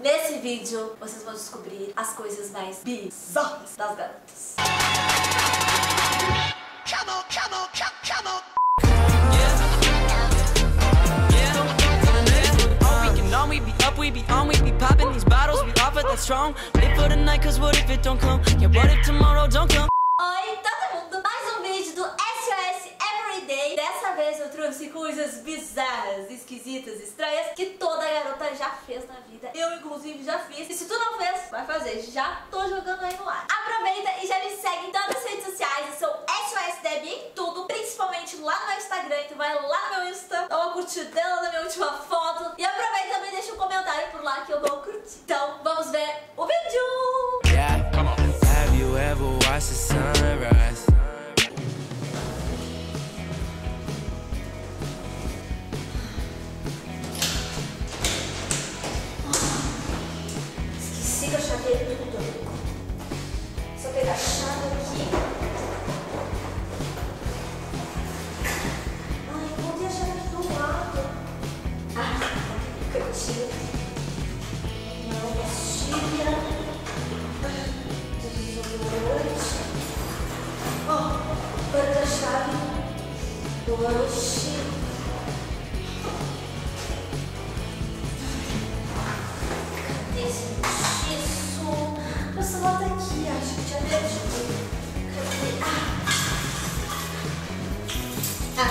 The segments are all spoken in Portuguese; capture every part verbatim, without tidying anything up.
Nesse vídeo, vocês vão descobrir as coisas mais bizarras das garotas. Chamo, chamo, chamo, chamo. Oi, todo mundo! Mais um vídeo do S O S Everyday. Dessa vez eu trouxe coisas bizarras, esquisitas, estranhas que toda garota já fez na vida. Eu, inclusive, já fiz. E se tu não fez, vai fazer. Já tô jogando aí no ar. Aproveita e já me segue em todas as redes sociais. Eu sou S O S D E B B em tudo, principalmente lá no meu Instagram. Então vai lá no meu Insta, dá uma curtidela na minha última foto. E aproveita também e deixa um comentário por lá que eu vou curtir. Então vamos ver o vídeo! Yeah, come on. Have you ever watched the sunrise? Esqueci que eu chavei tudo. Só pegar a chave aqui. Ai, eu botei a chave aqui do lado. Ah, que cantinho. Não, não é Oxi. Cadê esse bicho? Meu celular tá aqui, acho que já perdi. Cadê? Ah! Ah!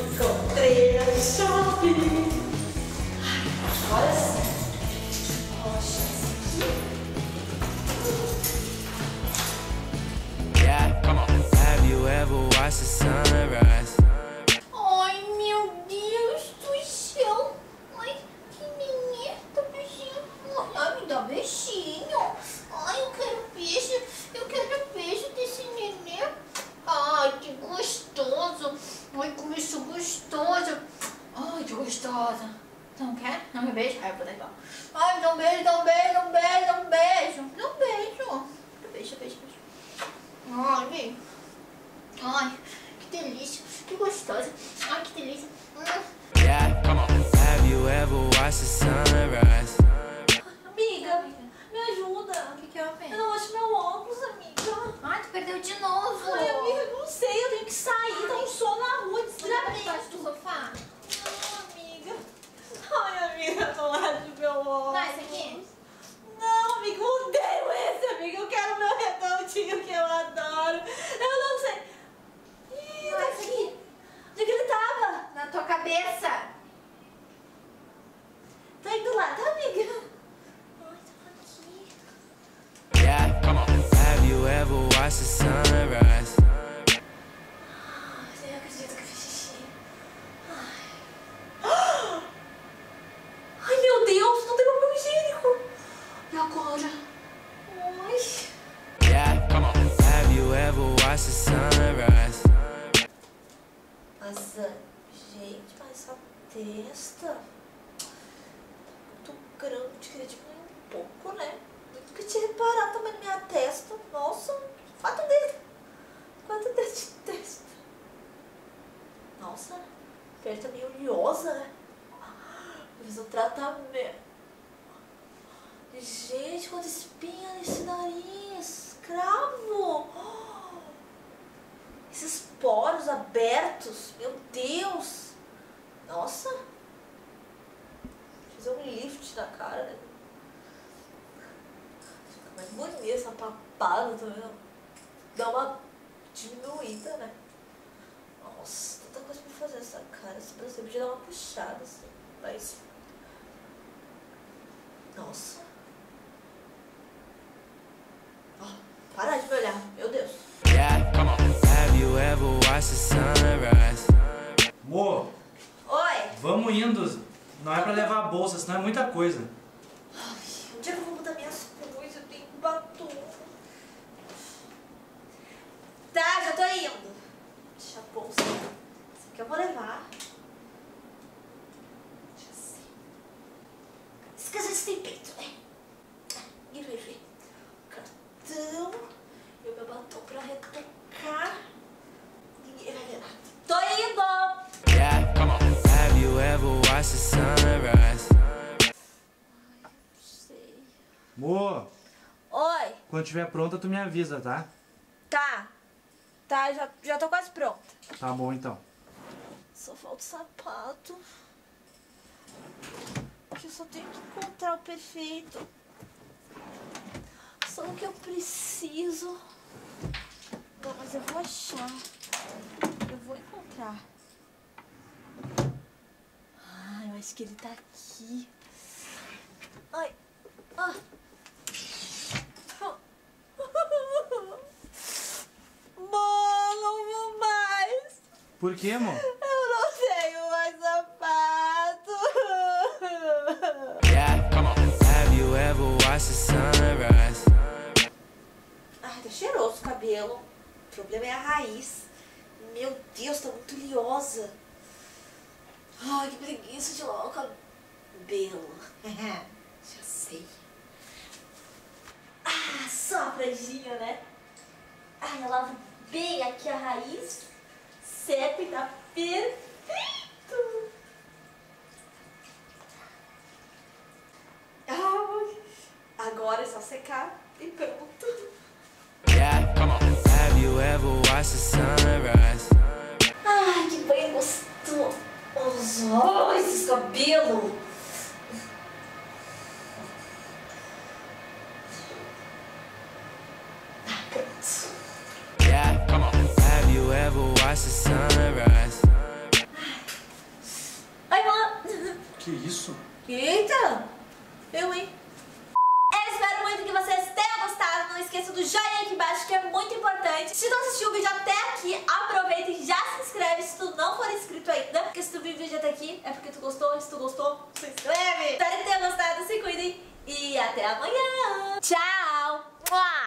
Encontrei a chave! Ai, agora sim! Oxi, esse aqui. Yeah, come on. Have you ever watched the sunrise? Gostosa. Não quer? Não me beija? Ai, eu vou dar igual. Ai, dá um beijo, dá um beijo, dá um beijo, dá um beijo. Dá um beijo. Beijo, beijo, beijo. Ai, beijo. Ai, que delícia. Que gostosa. Ai, que delícia. Yeah, come on. Have you ever watched the sunrise? Amiga, me ajuda. O que que eu fiz? Eu não acho meu óculos, amiga. Ai, tu perdeu de novo. Ai, amiga, eu não sei. Eu tenho que sair. Dá um sol na rua. Desliga embaixo do sofá. Ai, amiga, não acho meu óculos. Não, esse aqui? Não, amiga, eu odeio esse, amiga. Eu quero meu redondinho que eu adoro. Eu não sei. Ih, tá aqui. Onde que ele tava? Na tua cabeça. Tá indo lá, tá, amiga? Ai, tava aqui. Yeah, come on. Have you ever watched the sunrise? Mas, gente, mas essa testa tá muito grande, queria diminuir um pouco, né? Nunca tinha reparado também na minha testa. Nossa, quatro dedos. Quatro dedos de testa. Nossa, a pele tá meio oleosa, né? Eu fiz um tratamento. Gente, quanta espinha nesse nariz. Cravo. Esses poros abertos, meu Deus! Nossa! Vou fazer um lift na cara, né? Fica mais bonita essa papada, tá vendo? Dá uma diminuída, né? Nossa, tanta coisa pra fazer essa cara. Esse brasil podia dar uma puxada, assim. Mas... Nossa! Oh, para de me olhar, meu Deus! Yeah, come on. Amor, oi. Vamos indo, não é pra levar a bolsa, senão é muita coisa. Ai, onde é que eu vou botar minhas coisas? Eu tenho um batom. Tá, já tô indo. Deixa a bolsa. Isso aqui eu vou levar. Deixa assim. Esse casamento tem peito, né? Cartão e o meu batom pra retocar. Tô indo! Yeah, come on. Have you ever watched the sunrise? Ai, não sei. Mô! Oi! Quando estiver pronta, tu me avisa, tá? Tá. Tá, já, já tô quase pronta. Tá bom, então. Só falta o sapato. Que eu só tenho que encontrar o perfeito. Só o que eu preciso. Mas eu vou achar. Eu vou encontrar. Ah, eu acho que ele tá aqui. Ai. Ah. Mô, não vou mais. Por quê, amor? Eu não tenho mais sapato. Yeah, come on. Have you ever watched the sunrise? Ah, tá cheiroso o cabelo. O problema é a raiz. Meu Deus, tá muito liosa. Ai, que preguiça de lavar o cabelo. Já sei. Ah, só a franjinha, né? Ai, eu lavo bem aqui a raiz. Seca e tá perfeito. Ai, agora é só secar e pronto. Yeah, come on. Ai, que banho gostoso! Oh, esses cabelos! Ah, pronto! Yeah, come on. Have you ever watched the sunrise? Ai, mano! Que isso? Eita! Eu, hein? Que é muito importante. Se tu assistiu o vídeo até aqui, aproveita e já se inscreve se tu não for inscrito ainda. Porque se tu viu o vídeo até aqui, é porque tu gostou. Se tu gostou, se inscreve. Espero que tenha gostado, se cuidem e até amanhã. Tchau!